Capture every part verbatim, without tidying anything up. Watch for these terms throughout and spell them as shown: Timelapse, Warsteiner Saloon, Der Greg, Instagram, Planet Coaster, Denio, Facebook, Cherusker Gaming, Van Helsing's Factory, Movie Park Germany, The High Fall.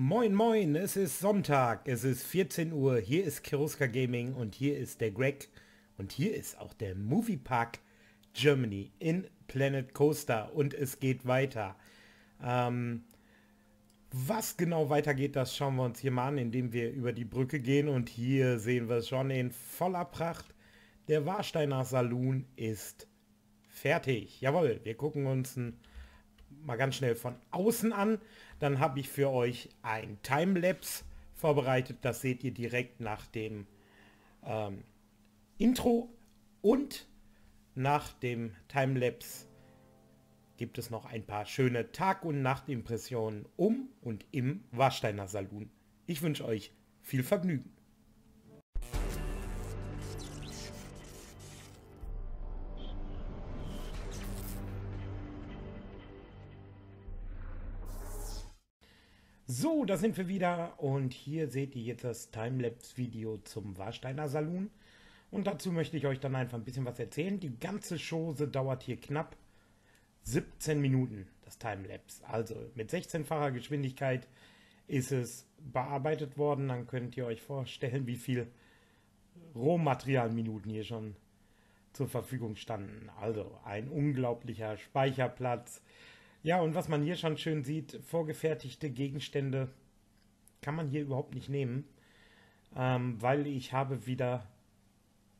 Moin moin, es ist Sonntag, es ist vierzehn Uhr, hier ist Cherusker Gaming und hier ist der Greg und hier ist auch der Movie Park Germany in Planet Coaster und es geht weiter. Ähm, was genau weitergeht, das schauen wir uns hier mal an, indem wir über die Brücke gehen und hier sehen wir es schon in voller Pracht. Der Warsteiner Saloon ist fertig. Jawohl, wir gucken uns einen mal ganz schnell von außen an. Dann habe ich für euch ein Timelapse vorbereitet. Das seht ihr direkt nach dem ähm, Intro. Und nach dem Timelapse gibt es noch ein paar schöne Tag- und Nachtimpressionen um und im Warsteiner Saloon. Ich wünsche euch viel Vergnügen. So, da sind wir wieder und hier seht ihr jetzt das Timelapse-Video zum Warsteiner Saloon. Und dazu möchte ich euch dann einfach ein bisschen was erzählen. Die ganze Chose dauert hier knapp siebzehn Minuten, das Timelapse. Also mit sechzehnfacher Geschwindigkeit ist es bearbeitet worden. Dann könnt ihr euch vorstellen, wie viel Rohmaterialminuten hier schon zur Verfügung standen. Also ein unglaublicher Speicherplatz. Ja, und was man hier schon schön sieht, vorgefertigte Gegenstände kann man hier überhaupt nicht nehmen, ähm, weil ich habe wieder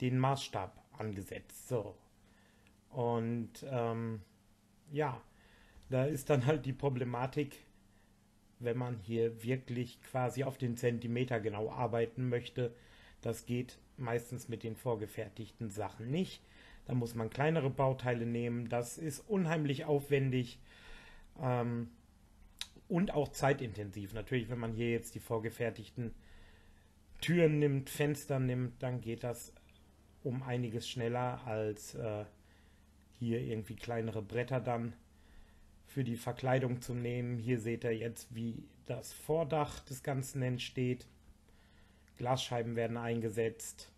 den Maßstab angesetzt. So. Und ähm, ja, da ist dann halt die Problematik, wenn man hier wirklich quasi auf den Zentimeter genau arbeiten möchte, das geht meistens mit den vorgefertigten Sachen nicht. Da muss man kleinere Bauteile nehmen, das ist unheimlich aufwendig. Ähm, und auch zeitintensiv. Natürlich, wenn man hier jetzt die vorgefertigten Türen nimmt, Fenster nimmt, dann geht das um einiges schneller als äh, hier irgendwie kleinere Bretter dann für die Verkleidung zu nehmen. Hier seht ihr jetzt, wie das Vordach des Ganzen entsteht. Glasscheiben werden eingesetzt.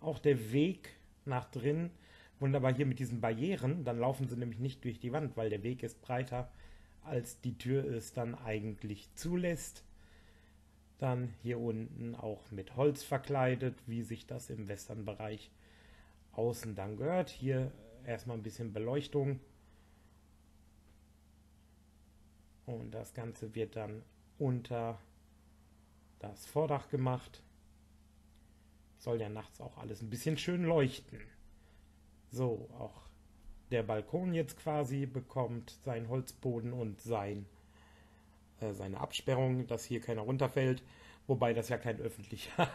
Auch der Weg nach drin. Wunderbar hier mit diesen Barrieren. Dann laufen sie nämlich nicht durch die Wand, weil der Weg ist breiter, als die Tür es dann eigentlich zulässt. Dann hier unten auch mit Holz verkleidet, wie sich das im Westernbereich außen dann gehört. Hier erstmal ein bisschen Beleuchtung. Und das Ganze wird dann unter das Vordach gemacht. Soll ja nachts auch alles ein bisschen schön leuchten. So, auch der Balkon jetzt quasi bekommt seinen Holzboden und sein, äh, seine Absperrung, dass hier keiner runterfällt. Wobei das ja kein öffentlicher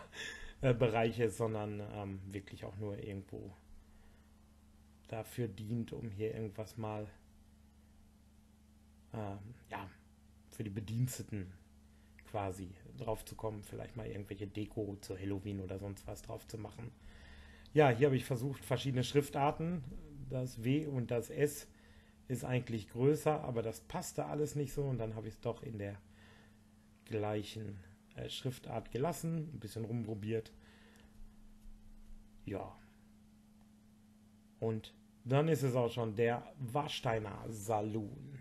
Bereich ist, sondern ähm, wirklich auch nur irgendwo dafür dient, um hier irgendwas mal ähm, ja, für die Bediensteten quasi drauf zu kommen. Vielleicht mal irgendwelche Deko zu Halloween oder sonst was drauf zu machen. Ja, hier habe ich versucht, verschiedene Schriftarten. Das W und das S ist eigentlich größer, aber das passte alles nicht so. Und dann habe ich es doch in der gleichen äh, Schriftart gelassen, ein bisschen rumprobiert. Ja. Und dann ist es auch schon der Warsteiner Saloon.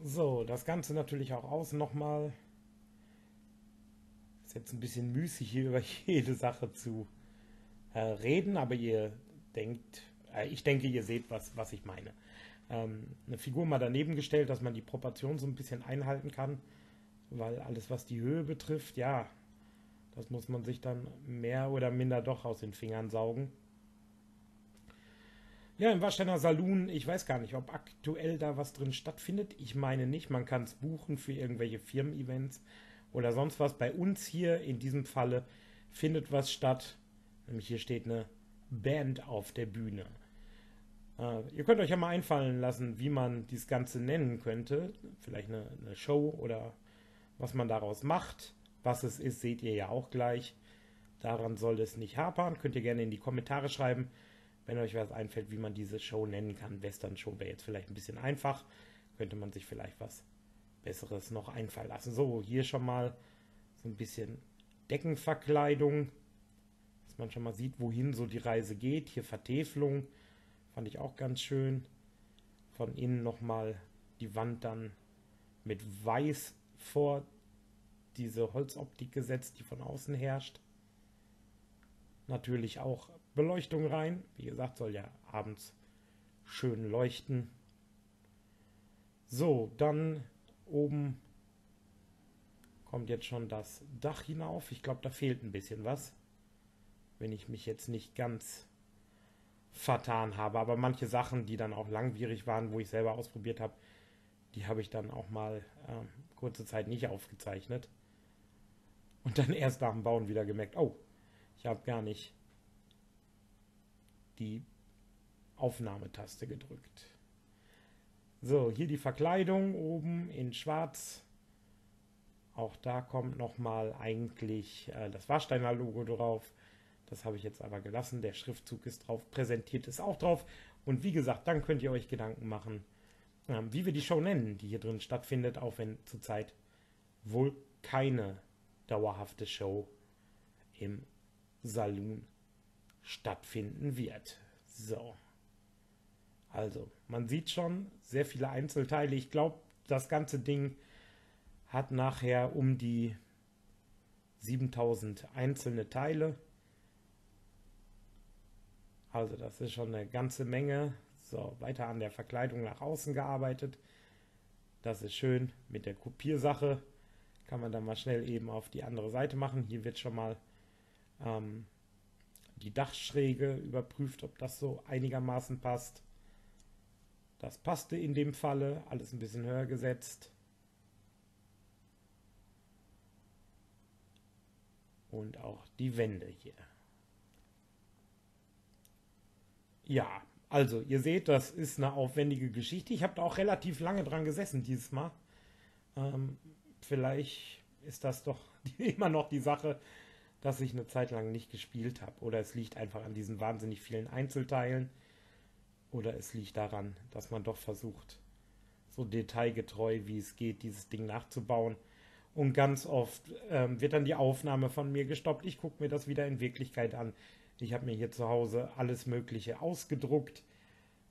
So, das Ganze natürlich auch außen nochmal. Ist jetzt ein bisschen müßig, hier über jede Sache zu äh, reden, aber ihr denkt, äh, ich denke, ihr seht, was, was ich meine. Ähm, eine Figur mal daneben gestellt, dass man die Proportion so ein bisschen einhalten kann, weil alles, was die Höhe betrifft, ja, das muss man sich dann mehr oder minder doch aus den Fingern saugen. Ja, im Warsteiner Saloon, ich weiß gar nicht, ob aktuell da was drin stattfindet. Ich meine nicht, man kann es buchen für irgendwelche Firmen-Events oder sonst was. Bei uns hier in diesem Falle findet was statt. Nämlich hier steht eine Band auf der Bühne. Äh, ihr könnt euch ja mal einfallen lassen, wie man dieses Ganze nennen könnte. Vielleicht eine, eine Show oder was man daraus macht. Was es ist, seht ihr ja auch gleich. Daran soll es nicht hapern. Könnt ihr gerne in die Kommentare schreiben, wenn euch was einfällt, wie man diese Show nennen kann. Western Show wäre jetzt vielleicht ein bisschen einfach. Könnte man sich vielleicht was Besseres noch einfallen lassen. So, hier schon mal so ein bisschen Deckenverkleidung. Dass man schon mal sieht, wohin so die Reise geht. Hier Vertäfelung. Fand ich auch ganz schön. Von innen nochmal die Wand dann mit Weiß vor diese Holzoptik gesetzt, die von außen herrscht. Natürlich auch Beleuchtung rein. Wie gesagt, soll ja abends schön leuchten. So, dann oben kommt jetzt schon das Dach hinauf. Ich glaube, da fehlt ein bisschen was, wenn ich mich jetzt nicht ganz vertan habe. Aber manche Sachen, die dann auch langwierig waren, wo ich selber ausprobiert habe, die habe ich dann auch mal ähm, kurze Zeit nicht aufgezeichnet. Und dann erst nach dem Bauen wieder gemerkt, oh, ich habe gar nicht die Aufnahmetaste gedrückt. So, hier die Verkleidung oben in schwarz. Auch da kommt nochmal eigentlich äh, das Warsteiner Logo drauf. Das habe ich jetzt aber gelassen. Der Schriftzug ist drauf, präsentiert ist auch drauf. Und wie gesagt, dann könnt ihr euch Gedanken machen, äh, wie wir die Show nennen, die hier drin stattfindet, auch wenn zurzeit wohl keine dauerhafte Show im Saloon stattfinden wird. So. Also, man sieht schon sehr viele Einzelteile. Ich glaube, das ganze Ding hat nachher um die siebentausend einzelne Teile. Also das ist schon eine ganze Menge. So, weiter an der Verkleidung nach außen gearbeitet. Das ist schön. Mit der Kopiersache kann man dann mal schnell eben auf die andere Seite machen. Hier wird schon mal ähm, die Dachschräge überprüft, ob das so einigermaßen passt. Das passte in dem Falle, alles ein bisschen höher gesetzt. Und auch die Wände hier. Ja, also ihr seht, das ist eine aufwendige Geschichte. Ich habe da auch relativ lange dran gesessen dieses Mal. Ähm, vielleicht ist das doch immer noch die Sache, dass ich eine Zeit lang nicht gespielt habe. Oder es liegt einfach an diesen wahnsinnig vielen Einzelteilen. Oder es liegt daran, dass man doch versucht, so detailgetreu wie es geht, dieses Ding nachzubauen. Und ganz oft ähm, wird dann die Aufnahme von mir gestoppt. Ich gucke mir das wieder in Wirklichkeit an. Ich habe mir hier zu Hause alles Mögliche ausgedruckt.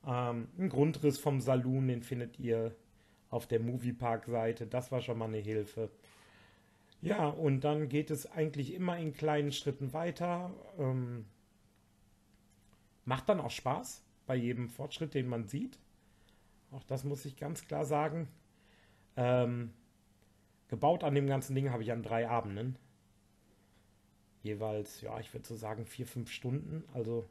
Ähm, ein Grundriss vom Saloon, den findet ihr auf der Movie Park Seite. Das war schon mal eine Hilfe. Ja, und dann geht es eigentlich immer in kleinen Schritten weiter. Ähm, macht dann auch Spaß bei jedem Fortschritt, den man sieht. Auch das muss ich ganz klar sagen. Ähm, gebaut an dem ganzen Ding habe ich an drei Abenden. Jeweils, ja, ich würde so sagen vier, fünf Stunden. Also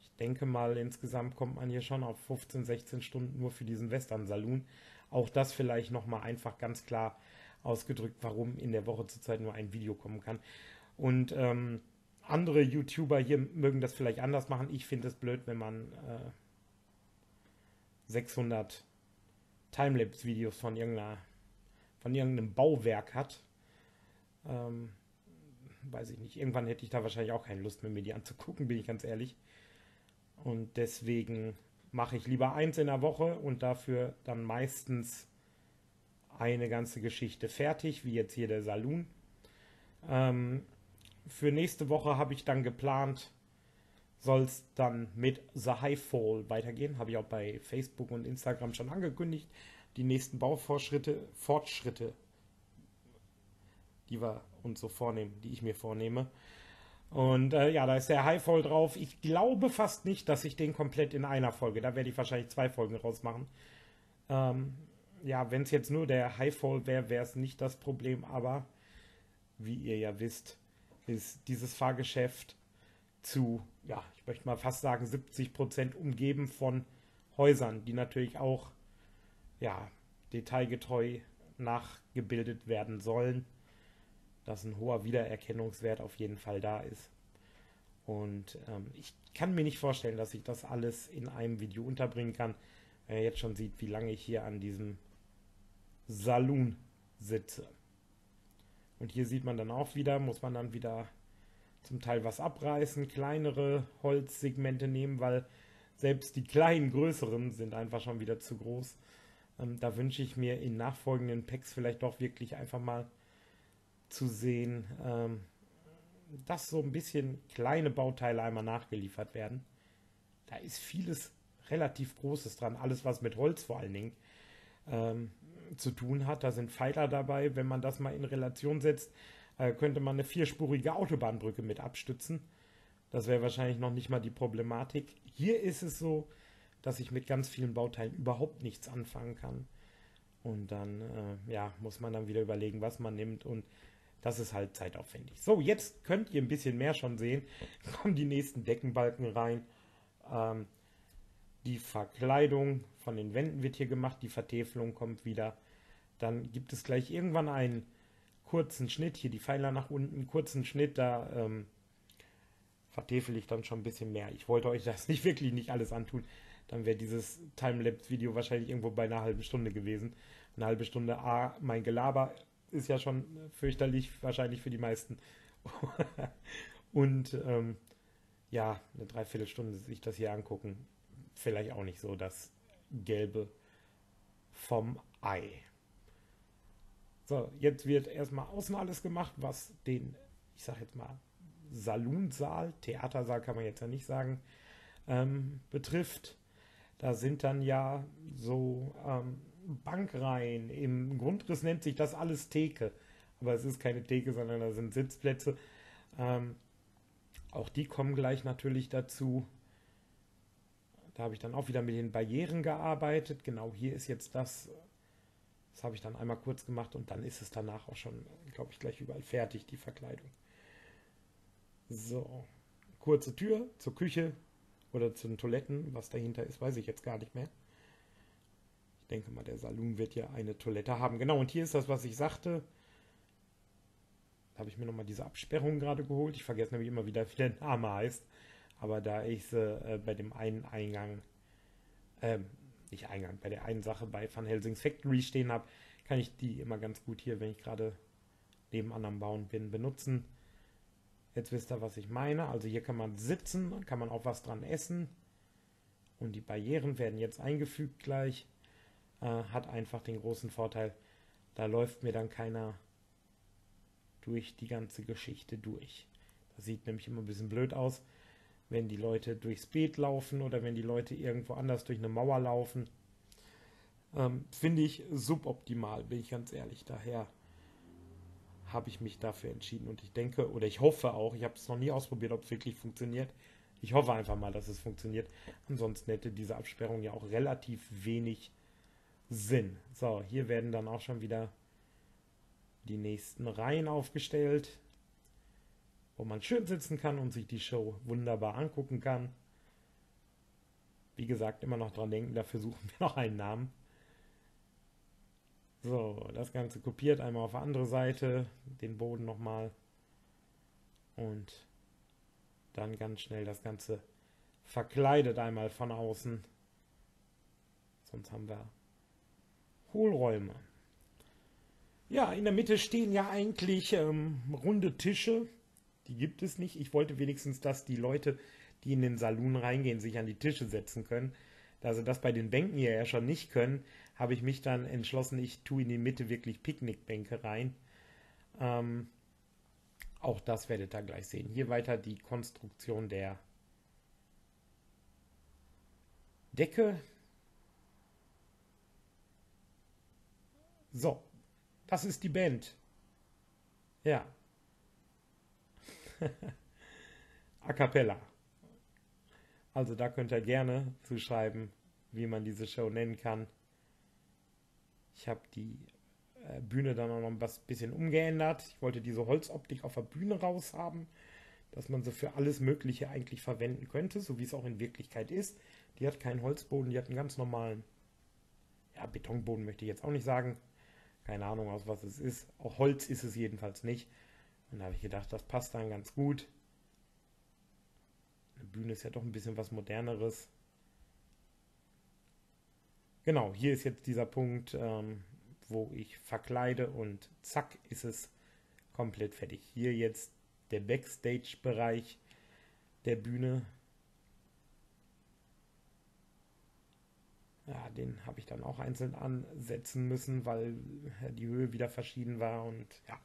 ich denke mal, insgesamt kommt man hier schon auf fünfzehn, sechzehn Stunden nur für diesen Western-Saloon. Auch das vielleicht nochmal einfach ganz klar ausgedrückt, warum in der Woche zurzeit nur ein Video kommen kann. Und ähm, andere YouTuber hier mögen das vielleicht anders machen. Ich finde es blöd, wenn man äh, sechshundert Timelapse-Videos von irgendeiner, von irgendeinem Bauwerk hat. Ähm, weiß ich nicht. Irgendwann hätte ich da wahrscheinlich auch keine Lust mehr, mir die anzugucken, bin ich ganz ehrlich. Und deswegen mache ich lieber eins in der Woche und dafür dann meistens eine ganze Geschichte fertig, wie jetzt hier der Saloon. Ähm, für nächste Woche habe ich dann geplant, soll es dann mit The High Fall weitergehen. Habe ich auch bei Facebook und Instagram schon angekündigt. Die nächsten Baufortschritte, Fortschritte, die wir uns so vornehmen, die ich mir vornehme. Und äh, ja, da ist der High Fall drauf. Ich glaube fast nicht, dass ich den komplett in einer Folge, da werde ich wahrscheinlich zwei Folgen rausmachen. Ähm, ja, wenn es jetzt nur der High Fall wäre, wäre es nicht das Problem. Aber wie ihr ja wisst, ist dieses Fahrgeschäft zu, ja, ich möchte mal fast sagen, siebzig Prozent umgeben von Häusern, die natürlich auch, ja, detailgetreu nachgebildet werden sollen, dass ein hoher Wiedererkennungswert auf jeden Fall da ist. Und ähm, ich kann mir nicht vorstellen, dass ich das alles in einem Video unterbringen kann, wenn ihr jetzt schon sieht, wie lange ich hier an diesem Saloon sitze. Und hier sieht man dann auch wieder, muss man dann wieder zum Teil was abreißen, kleinere Holzsegmente nehmen, weil selbst die kleinen, größeren sind einfach schon wieder zu groß. Ähm, da wünsche ich mir in nachfolgenden Packs vielleicht doch wirklich einfach mal zu sehen, ähm, dass so ein bisschen kleine Bauteile einmal nachgeliefert werden. Da ist vieles relativ Großes dran, alles was mit Holz vor allen Dingen. Ähm, zu tun hat. Da sind Pfeiler dabei. Wenn man das mal in Relation setzt, äh, könnte man eine vierspurige Autobahnbrücke mit abstützen. Das wäre wahrscheinlich noch nicht mal die Problematik. Hier ist es so, dass ich mit ganz vielen Bauteilen überhaupt nichts anfangen kann. Und dann äh, ja, muss man dann wieder überlegen, was man nimmt. Und das ist halt zeitaufwendig. So, jetzt könnt ihr ein bisschen mehr schon sehen. Kommen die nächsten Deckenbalken rein. Ähm, die Verkleidung von den Wänden wird hier gemacht. Die Vertäfelung kommt wieder. Dann gibt es gleich irgendwann einen kurzen Schnitt. Hier die Pfeiler nach unten, kurzen Schnitt. Da ähm, vertäfel ich dann schon ein bisschen mehr. Ich wollte euch das nicht wirklich nicht alles antun. Dann wäre dieses Timelapse-Video wahrscheinlich irgendwo bei einer halben Stunde gewesen. Eine halbe Stunde, ah, mein Gelaber ist ja schon fürchterlich, wahrscheinlich für die meisten. Und ähm, ja, eine Dreiviertelstunde sich das hier angucken, vielleicht auch nicht so das Gelbe vom Ei. So, jetzt wird erstmal außen alles gemacht, was den, ich sag jetzt mal, Saloonsaal, Theatersaal kann man jetzt ja nicht sagen, ähm, betrifft. Da sind dann ja so ähm, Bankreihen. Im Grundriss nennt sich das alles Theke. Aber es ist keine Theke, sondern da sind Sitzplätze. Ähm, auch die kommen gleich natürlich dazu. Da habe ich dann auch wieder mit den Barrieren gearbeitet. Genau, hier ist jetzt das. Das habe ich dann einmal kurz gemacht und dann ist es danach auch schon, glaube ich, gleich überall fertig, die Verkleidung. So, kurze Tür zur Küche. Oder zu den Toiletten, was dahinter ist, weiß ich jetzt gar nicht mehr. Ich denke mal, der Saloon wird ja eine Toilette haben. Genau, und hier ist das, was ich sagte. Da habe ich mir nochmal diese Absperrung gerade geholt. Ich vergesse nämlich immer wieder, wie der Name heißt. Aber da ich sie äh, bei dem einen Eingang, äh, nicht Eingang, bei der einen Sache bei Van Helsing's Factory stehen habe, kann ich die immer ganz gut hier, wenn ich gerade neben anderen Bauen bin, benutzen. Jetzt wisst ihr, was ich meine. Also hier kann man sitzen, kann man auch was dran essen. Und die Barrieren werden jetzt eingefügt gleich. Äh, hat einfach den großen Vorteil, da läuft mir dann keiner durch die ganze Geschichte durch. Das sieht nämlich immer ein bisschen blöd aus, wenn die Leute durchs Beet laufen oder wenn die Leute irgendwo anders durch eine Mauer laufen. Ähm, finde ich suboptimal, bin ich ganz ehrlich. Daher habe ich mich dafür entschieden und ich denke, oder ich hoffe auch, ich habe es noch nie ausprobiert, ob es wirklich funktioniert. Ich hoffe einfach mal, dass es funktioniert. Ansonsten hätte diese Absperrung ja auch relativ wenig Sinn. So, hier werden dann auch schon wieder die nächsten Reihen aufgestellt, wo man schön sitzen kann und sich die Show wunderbar angucken kann. Wie gesagt, immer noch dran denken, dafür suchen wir noch einen Namen. So, das Ganze kopiert, einmal auf die andere Seite, den Boden nochmal und dann ganz schnell das Ganze verkleidet einmal von außen. Sonst haben wir Hohlräume. Ja, in der Mitte stehen ja eigentlich ähm, runde Tische, die gibt es nicht. Ich wollte wenigstens, dass die Leute, die in den Saloon reingehen, sich an die Tische setzen können. Da sie das bei den Bänken hier ja schon nicht können, habe ich mich dann entschlossen, ich tue in die Mitte wirklich Picknickbänke rein. Ähm, auch das werdet ihr gleich sehen. Hier weiter die Konstruktion der Decke. So, das ist die Band. Ja. A cappella. Also da könnt ihr gerne zuschreiben, wie man diese Show nennen kann. Ich habe die äh, Bühne dann auch noch ein bisschen umgeändert. Ich wollte diese Holzoptik auf der Bühne raus haben, dass man sie für alles Mögliche eigentlich verwenden könnte, so wie es auch in Wirklichkeit ist. Die hat keinen Holzboden, die hat einen ganz normalen, ja, Betonboden möchte ich jetzt auch nicht sagen. Keine Ahnung, aus was es ist. Auch Holz ist es jedenfalls nicht. Und da habe ich gedacht, das passt dann ganz gut. Eine Bühne ist ja doch ein bisschen was Moderneres. Genau, hier ist jetzt dieser Punkt, ähm, wo ich verkleide und zack, ist es komplett fertig. Hier jetzt der Backstage-Bereich der Bühne. Ja, den habe ich dann auch einzeln ansetzen müssen, weil die Höhe wieder verschieden war und ja.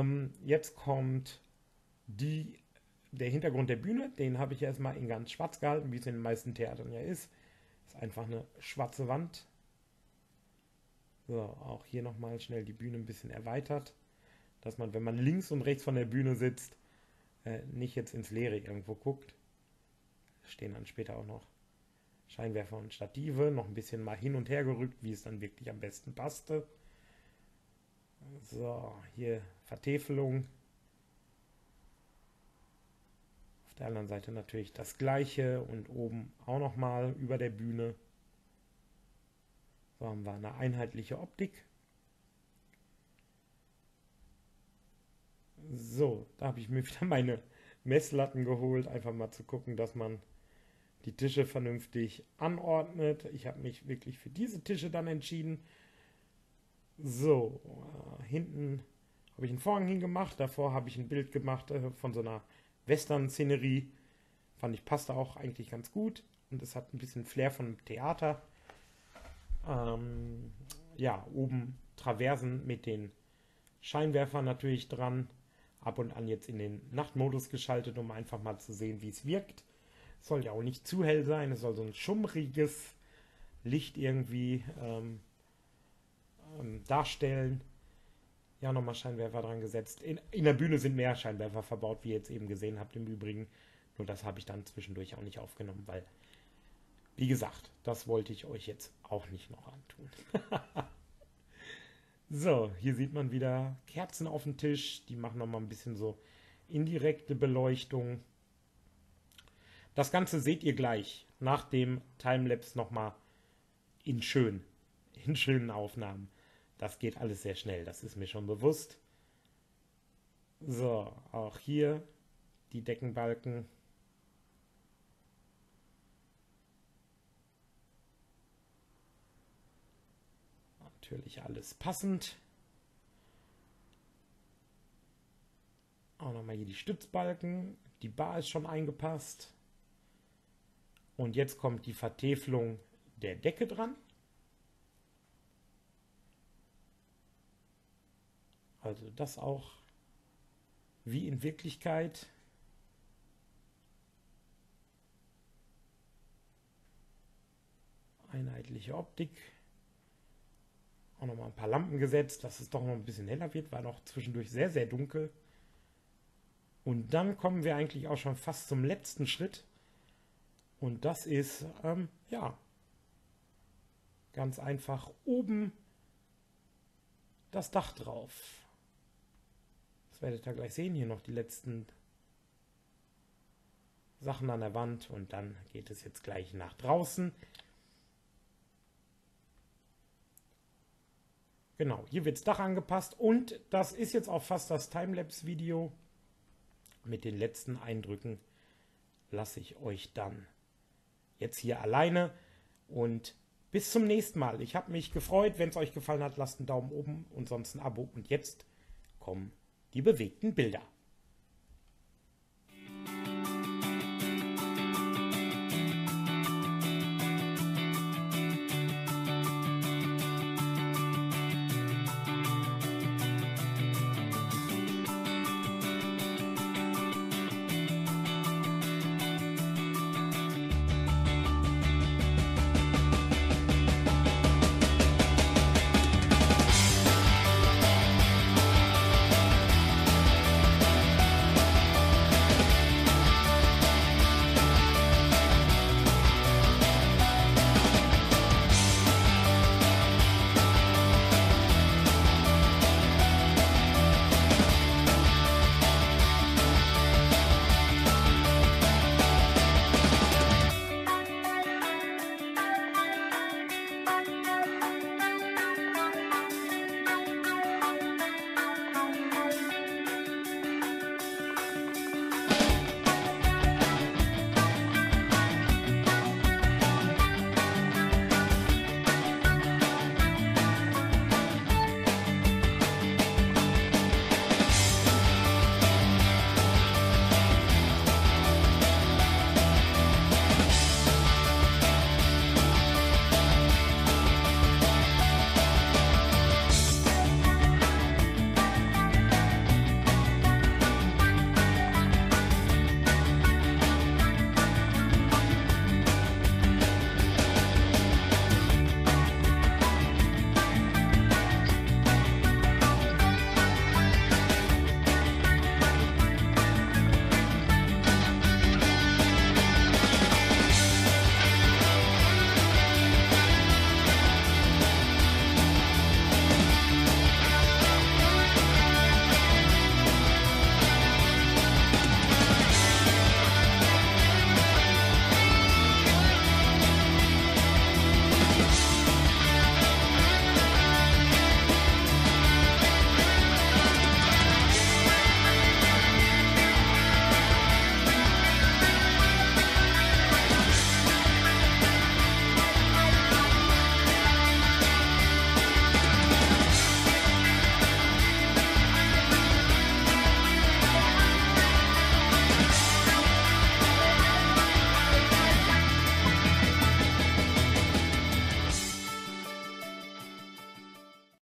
Ähm, jetzt kommt die Der Hintergrund der Bühne, den habe ich erstmal in ganz schwarz gehalten, wie es in den meisten Theatern ja ist. Ist einfach eine schwarze Wand. So, auch hier nochmal schnell die Bühne ein bisschen erweitert, dass man, wenn man links und rechts von der Bühne sitzt, äh, nicht jetzt ins Leere irgendwo guckt. Stehen dann später auch noch Scheinwerfer und Stative, noch ein bisschen mal hin und her gerückt, wie es dann wirklich am besten passte. So, hier Vertäfelung. Auf der anderen Seite natürlich das gleiche und oben auch nochmal über der Bühne. So haben wir eine einheitliche Optik. So, da habe ich mir wieder meine Messlatten geholt, einfach mal zu gucken, dass man die Tische vernünftig anordnet. Ich habe mich wirklich für diese Tische dann entschieden. So, äh, hinten habe ich einen Vorhang hingemacht, davor habe ich ein Bild gemacht äh, von so einer Western-Szenerie. Fand ich, passte auch eigentlich ganz gut und es hat ein bisschen Flair von Theater. Ähm, ja, oben Traversen mit den Scheinwerfern natürlich dran. Ab und an jetzt in den Nachtmodus geschaltet, um einfach mal zu sehen, wie es wirkt. Soll ja auch nicht zu hell sein, es soll so ein schummriges Licht irgendwie ähm, ähm, darstellen. Ja, nochmal Scheinwerfer dran gesetzt. In, in der Bühne sind mehr Scheinwerfer verbaut, wie ihr jetzt eben gesehen habt im Übrigen. Nur das habe ich dann zwischendurch auch nicht aufgenommen, weil, wie gesagt, das wollte ich euch jetzt auch nicht noch antun. So, hier sieht man wieder Kerzen auf dem Tisch. Die machen nochmal ein bisschen so indirekte Beleuchtung. Das Ganze seht ihr gleich nach dem Timelapse nochmal in schön, in schönen Aufnahmen. Das geht alles sehr schnell, das ist mir schon bewusst. So, auch hier die Deckenbalken. Natürlich alles passend. Auch nochmal hier die Stützbalken. Die Bar ist schon eingepasst. Und jetzt kommt die Vertäfelung der Decke dran. Also das auch wie in Wirklichkeit. Einheitliche Optik. Auch nochmal ein paar Lampen gesetzt, dass es doch noch ein bisschen heller wird. War noch zwischendurch sehr, sehr dunkel. Und dann kommen wir eigentlich auch schon fast zum letzten Schritt. Und das ist, ähm, ja, ganz einfach oben das Dach drauf. Das werdet ihr gleich sehen, hier noch die letzten Sachen an der Wand und dann geht es jetzt gleich nach draußen. Genau, hier wird das Dach angepasst und das ist jetzt auch fast das Timelapse-Video. Mit den letzten Eindrücken lasse ich euch dann jetzt hier alleine und bis zum nächsten Mal. Ich habe mich gefreut. Wenn es euch gefallen hat, lasst einen Daumen oben und sonst ein Abo. Und jetzt kommen die bewegten Bilder.